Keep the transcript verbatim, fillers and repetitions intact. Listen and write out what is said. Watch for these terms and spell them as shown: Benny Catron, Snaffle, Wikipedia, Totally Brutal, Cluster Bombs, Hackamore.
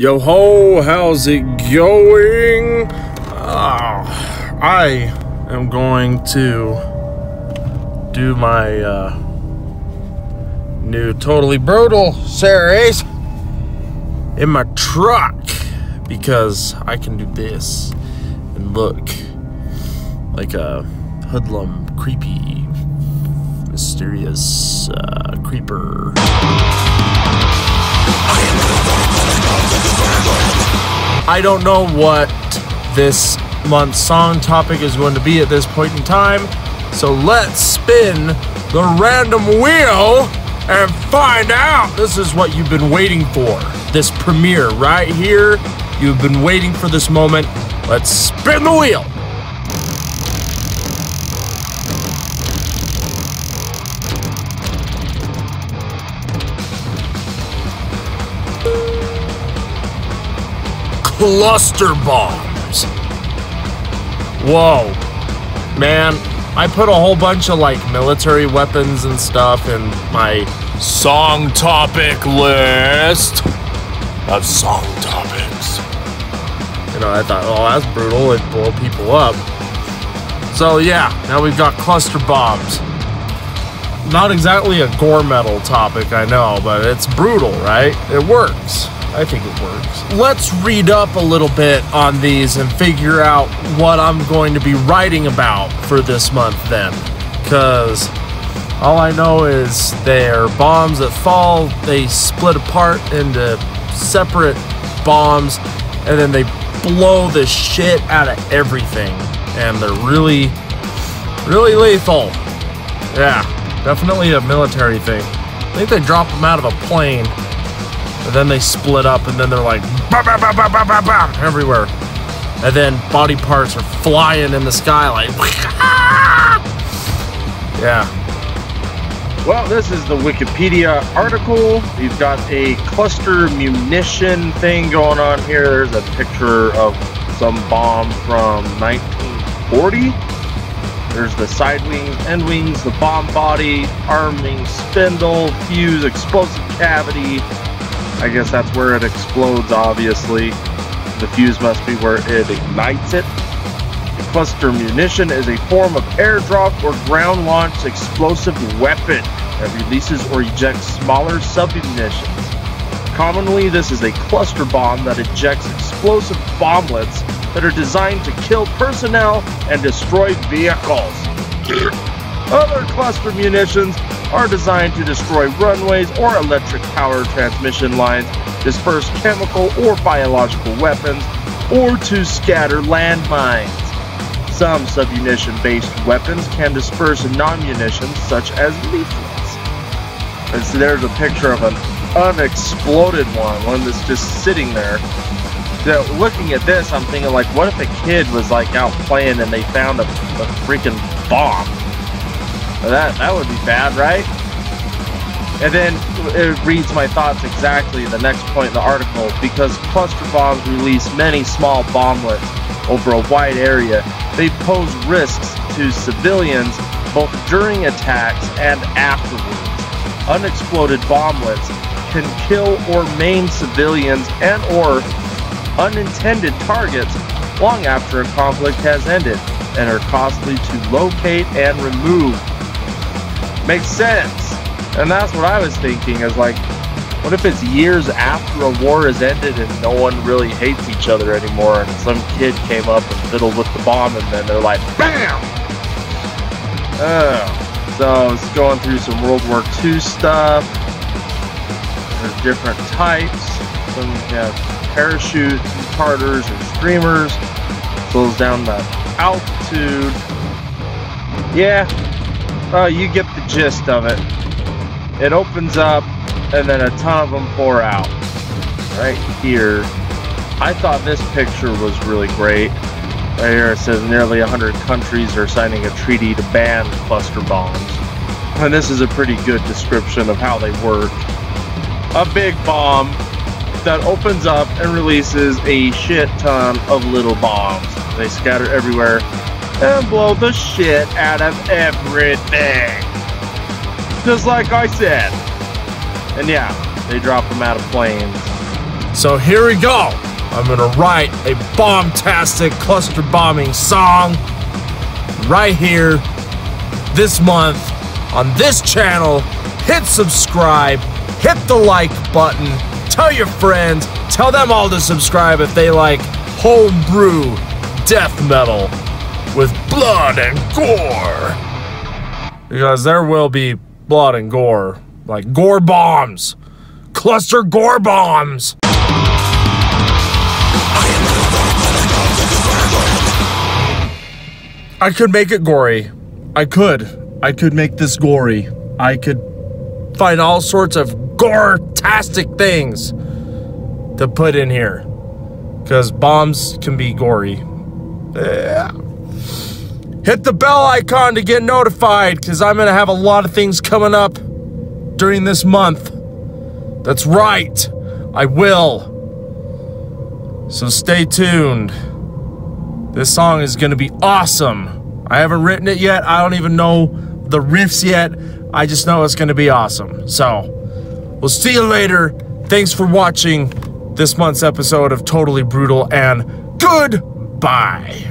Yo ho, how's it going? Uh, I am going to do my uh, new Totally Brutal series in my truck because I can do this and look like a hoodlum, creepy, mysterious uh, creeper. I don't know what this month's song topic is going to be at this point in time, so let's spin the random wheel and find out. This is what you've been waiting for. This premiere right here. You've been waiting for this moment. Let's spin the wheel. Cluster Bombs. Whoa. Man, I put a whole bunch of like military weapons and stuff in my song topic list of song topics. You know, I thought, oh, that's brutal. It'd blow people up. So yeah, now we've got Cluster Bombs. Not exactly a gore metal topic, I know, but it's brutal, right? It works. I think it works. Let's read up a little bit on these and figure out what I'm going to be writing about for this month then. Because all I know is they're bombs that fall, they split apart into separate bombs, and then they blow the shit out of everything. And they're really, really lethal. Yeah, definitely a military thing. I think they drop them out of a plane. And then they split up, and then they're like bah, bah, bah, bah, bah, bah, bah, everywhere. And then body parts are flying in the sky like yeah. Well, this is the Wikipedia article. You've got a cluster munition thing going on here. There's a picture of some bomb from nineteen forty. There's the side wings, end wings, the bomb body, arm wing, spindle, fuse, explosive cavity. I guess that's where it explodes, obviously. The fuse must be where it ignites it. The cluster munition is a form of airdrop or ground-launched explosive weapon that releases or ejects smaller sub-munitions. Commonly, this is a cluster bomb that ejects explosive bomblets that are designed to kill personnel and destroy vehicles. Other cluster munitions are designed to destroy runways or electric power transmission lines, disperse chemical or biological weapons, or to scatter landmines. Some submunition-based weapons can disperse non-munitions such as leaflets. And so there's a picture of an unexploded one, one that's just sitting there. So looking at this, I'm thinking like, what if a kid was like out playing and they found a, a freaking bomb? That, that would be bad, right? And then it reads my thoughts exactly the next point in the article. Because cluster bombs release many small bomblets over a wide area, they pose risks to civilians both during attacks and afterwards. Unexploded bomblets can kill or maim civilians and or unintended targets long after a conflict has ended and are costly to locate and remove. Makes sense. And that's what I was thinking is like, what if it's years after a war has ended and no one really hates each other anymore and some kid came up and fiddled with the bomb and then they're like BAM! Oh. So I was going through some World War Two stuff. There's different types. So we have parachutes and Carters and Screamers. Goes down the altitude. Yeah. Uh, you get the gist of it. It opens up, and then a ton of them pour out. Right here, I thought this picture was really great. Right here it says nearly one hundred countries are signing a treaty to ban cluster bombs. And this is a pretty good description of how they work. A big bomb that opens up and releases a shit ton of little bombs. They scatter everywhere and blow the shit out of everything. Just like I said. And yeah, they drop them out of planes. So here we go. I'm gonna write a bombtastic cluster bombing song right here this month on this channel. Hit subscribe, hit the like button, tell your friends, tell them all to subscribe if they like homebrew death metal with blood and gore. Because there will be blood and gore, like gore bombs, cluster gore bombs. I could make it gory. I could. I could make this gory. I could find all sorts of gore-tastic things to put in here. Because bombs can be gory. Yeah. Hit the bell icon to get notified, because I'm going to have a lot of things coming up during this month. That's right. I will. So stay tuned. This song is going to be awesome. I haven't written it yet. I don't even know the riffs yet. I just know it's going to be awesome. So, we'll see you later. Thanks for watching this month's episode of Totally Brutal, and goodbye.